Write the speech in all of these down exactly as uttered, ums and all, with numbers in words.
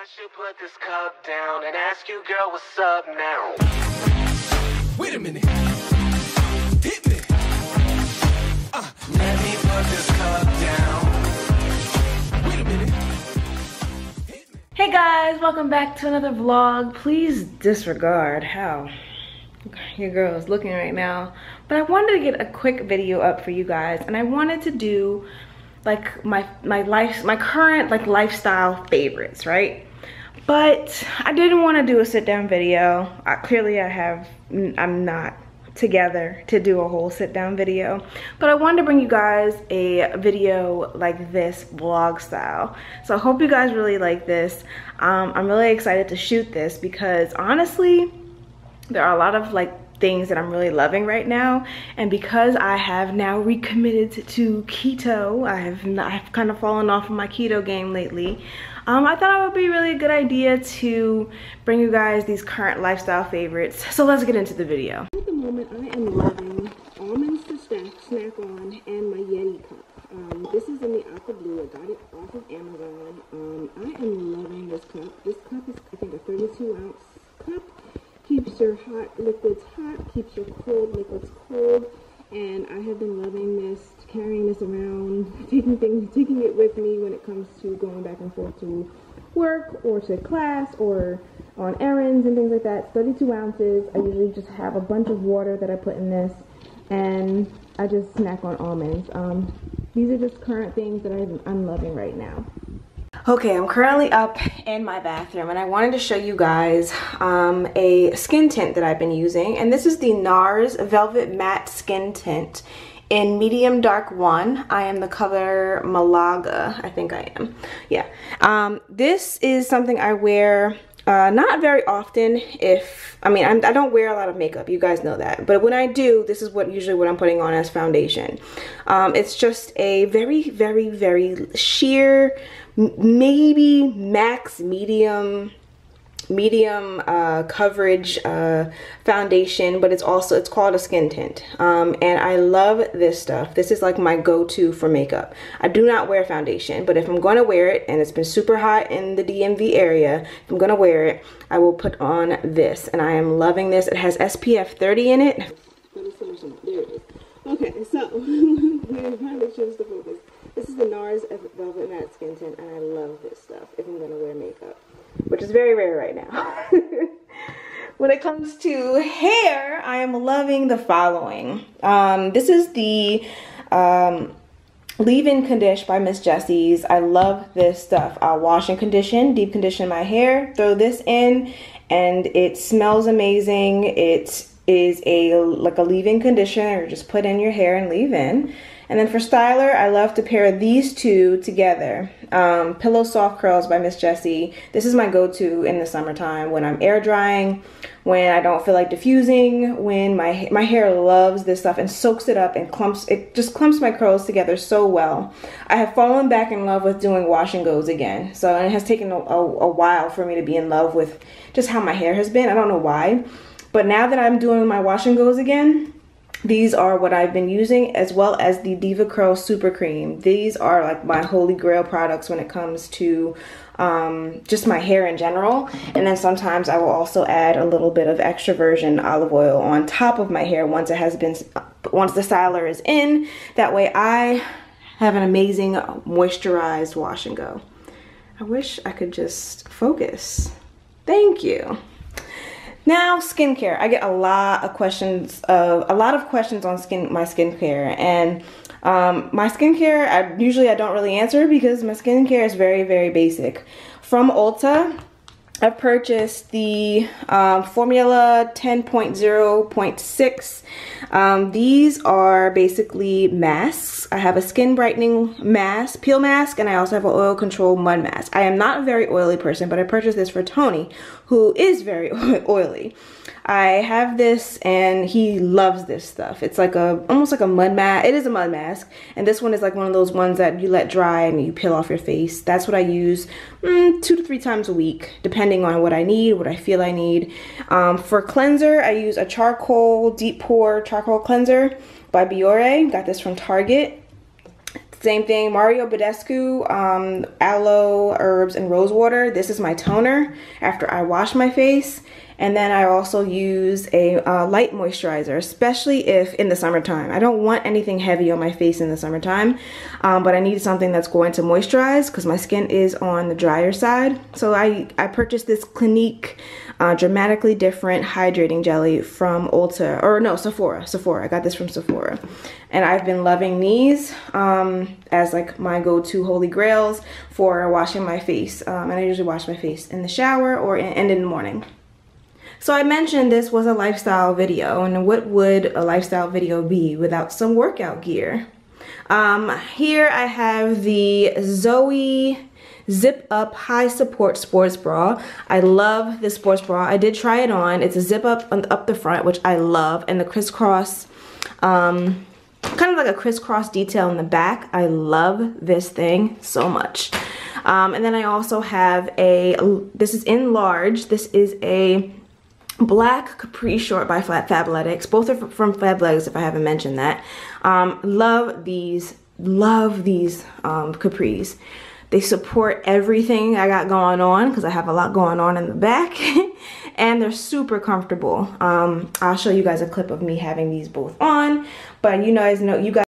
I should put this cup down and ask you, girl, what's up now? Wait a minute. Hit me. Uh, let me put this cup down. Wait a minute. Hit me. Hey guys, welcome back to another vlog. Please disregard how your girl is looking right now. But I wanted to get a quick video up for you guys, and I wanted to do like my my life my current like lifestyle favorites, right? But I didn't want to do a sit down video. I, clearly I have I'm not together to do a whole sit down video, but I wanted to bring you guys a video like this, vlog style. So I hope you guys really like this. Um, I'm really excited to shoot this because honestly, there are a lot of like things that I'm really loving right now, and because I have now recommitted to keto, I have not, I've kind of fallen off of my keto game lately. Um, I thought it would be really a good idea to bring you guys these current lifestyle favorites. So let's get into the video. At the moment, I am loving almonds to snack, snack on, and my Yeti cup. Um, this is in the aqua blue. I got it off of Amazon. Um, I am loving this cup. This cup is, I think, a thirty-two ounce cup. Keeps your hot liquids hot, keeps your cold liquids cold, and I have been loving this, carrying this around, taking things, taking it with me when it comes to going back and forth to work or to class or on errands and things like that. It's thirty-two ounces. I usually just have a bunch of water that I put in this, and I just snack on almonds. Um, these are just current things that I'm, I'm loving right now. Okay, I'm currently up in my bathroom, and I wanted to show you guys um, a skin tint that I've been using, and this is the NARS Velvet Matte Skin Tint in medium dark one. I am the color Malaga, I think I am. Yeah, um, this is something I wear uh, not very often. If I mean, I'm, I don't wear a lot of makeup. You guys know that, but when I do, this is what usually what I'm putting on as foundation. Um, it's just a very, very, very sheer, maybe max medium medium uh, coverage uh, foundation, but it's also it's called a skin tint, um, and I love this stuff. This is like my go-to for makeup. I do not wear foundation, but if I'm going to wear it, and it's been super hot in the D M V area, if I'm going to wear it, I will put on this, and I am loving this. It has S P F thirty in it. Okay, so we're trying to choose the focus. This is the NARS Velvet Matte Skin Tint, and I love this stuff if I'm going to wear makeup, which is very rare right now. When it comes to hair, I am loving the following. Um, this is the um, Leave-In Condition by Miss Jessie's. I love this stuff. I'll wash and condition, deep condition my hair, throw this in, and it smells amazing. It is a like a leave-in conditioner. You just put in your hair and leave in. And then for styler, I love to pair these two together. Um, Pillow Soft Curls by Miss Jessie. This is my go-to in the summertime when I'm air drying, when I don't feel like diffusing, when my my hair loves this stuff and soaks it up and clumps, it just clumps my curls together so well. I have fallen back in love with doing wash and goes again. So and it has taken a, a, a while for me to be in love with just how my hair has been. I don't know why, but now that I'm doing my wash and goes again, these are what I've been using, as well as the DevaCurl Super Cream. These are like my holy grail products when it comes to um, just my hair in general. And then sometimes I will also add a little bit of extra virgin olive oil on top of my hair once it has been, once the styler is in. That way I have an amazing moisturized wash and go. I wish I could just focus. Thank you. Now, skincare. I get a lot of questions of a lot of questions on skin my skincare, and um, my skincare. I usually I don't really answer because my skincare is very very basic. From Ulta, I purchased the um, Formula ten point zero point six. Um, these are basically masks. I have a skin brightening mask, peel mask, and I also have an oil control mud mask. I am not a very oily person, but I purchased this for Tony, who is very oily. I have this, and he loves this stuff. It's like a almost like a mud mask. It is a mud mask, and this one is like one of those ones that you let dry and you peel off your face. That's what I use mm, two to three times a week, depending on what I need, what I feel I need. Um, for cleanser, I use a charcoal deep pore charcoal cleanser by Biore. Got this from Target. Same thing, Mario Badescu, um, aloe, herbs, and rose water. This is my toner after I wash my face. And then I also use a uh, light moisturizer, especially if in the summertime. I don't want anything heavy on my face in the summertime, um, but I need something that's going to moisturize because my skin is on the drier side. So I, I purchased this Clinique uh, Dramatically Different Hydrating Jelly from Ulta, or no, Sephora, Sephora. I got this from Sephora. And I've been loving these um, as like my go-to holy grails for washing my face. Um, and I usually wash my face in the shower or in, and in the morning. So I mentioned this was a lifestyle video, and what would a lifestyle video be without some workout gear? Um, here I have the Zoe Zip Up High Support Sports Bra. I love this sports bra. I did try it on. It's a zip up on, up the front, which I love, and the crisscross, um, kind of like a crisscross detail in the back. I love this thing so much. Um, and then I also have a, this is in large, this is a black capri short by Fabletics. Both are from Fabletics if I haven't mentioned that. Um, love these, love these um, capris. They support everything I got going on because I have a lot going on in the back. And they're super comfortable. Um, I'll show you guys a clip of me having these both on. But you guys know, you guys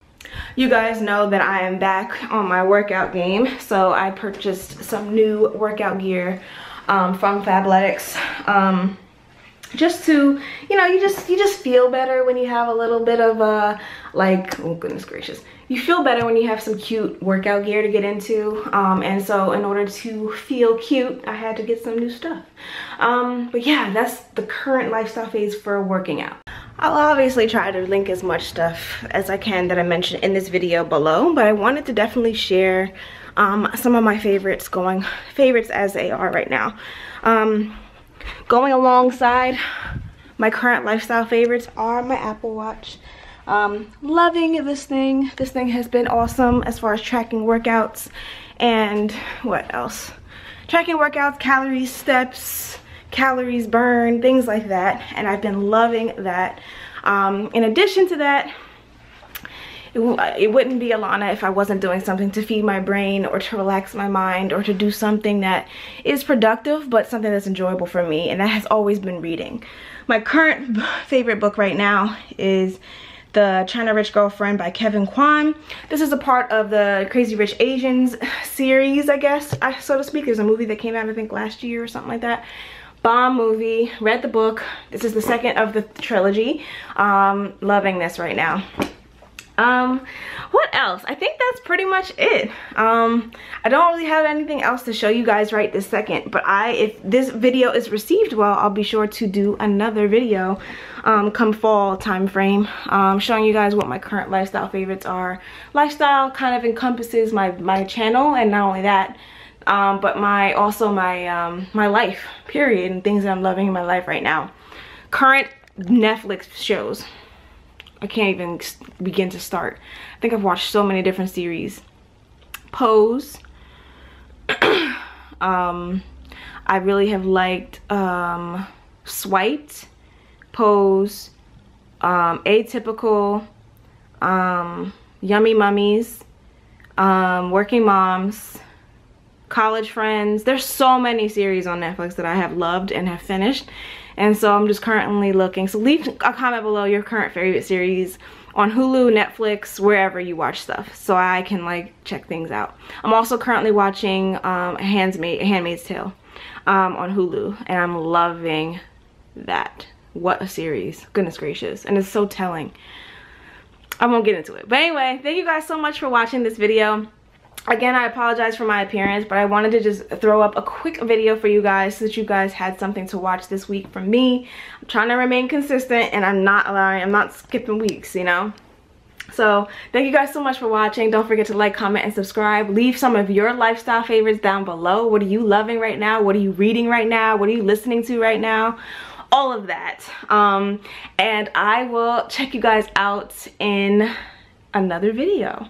You guys know that I am back on my workout game. So I purchased some new workout gear um, from Fabletics. Um, just to, you know, you just you just feel better when you have a little bit of a, like, oh goodness gracious, you feel better when you have some cute workout gear to get into, um and so in order to feel cute I had to get some new stuff. Um but yeah, that's the current lifestyle phase for working out. I'll obviously try to link as much stuff as I can that I mentioned in this video below, but I wanted to definitely share um some of my favorites going favorites as they are right now, um going alongside my current lifestyle favorites are my Apple Watch. Um, loving this thing. This thing has been awesome as far as tracking workouts and what else? Tracking workouts, calories, steps, calories burned, things like that. And I've been loving that. Um, in addition to that, It, it wouldn't be Alana if I wasn't doing something to feed my brain or to relax my mind or to do something that is productive but something that's enjoyable for me, and that has always been reading. My current favorite book right now is The China Rich Girlfriend by Kevin Kwan. This is a part of the Crazy Rich Asians series, I guess, so to speak. There's a movie that came out I think last year or something like that. Bomb movie. Read the book. This is the second of the trilogy. Um, loving this right now. Um, what else? I think that's pretty much it. Um, I don't really have anything else to show you guys right this second, but I, if this video is received well, I'll be sure to do another video, um, come fall time frame, um, showing you guys what my current lifestyle favorites are. Lifestyle kind of encompasses my, my channel, and not only that, um, but my, also my, um, my life, period, and things that I'm loving in my life right now. Current Netflix shows. I can't even begin to start. I think I've watched so many different series. Pose. um, I really have liked um, Swiped, Pose, um, Atypical, um, Yummy Mummies, um, Working Moms, College Friends. There's so many series on Netflix that I have loved and have finished. And so I'm just currently looking. So leave a comment below your current favorite series on Hulu, Netflix, wherever you watch stuff, so I can like check things out. I'm also currently watching um, Handmaid, Handmaid's Tale um, on Hulu, and I'm loving that. What a series, goodness gracious, and it's so telling. I won't get into it. But anyway, thank you guys so much for watching this video. Again, I apologize for my appearance, but I wanted to just throw up a quick video for you guys so that you guys had something to watch this week from me. I'm trying to remain consistent, and I'm not allowing, I'm not skipping weeks, you know? So thank you guys so much for watching. Don't forget to like, comment, and subscribe. Leave some of your lifestyle favorites down below. What are you loving right now? What are you reading right now? What are you listening to right now? All of that. Um, and I will check you guys out in another video.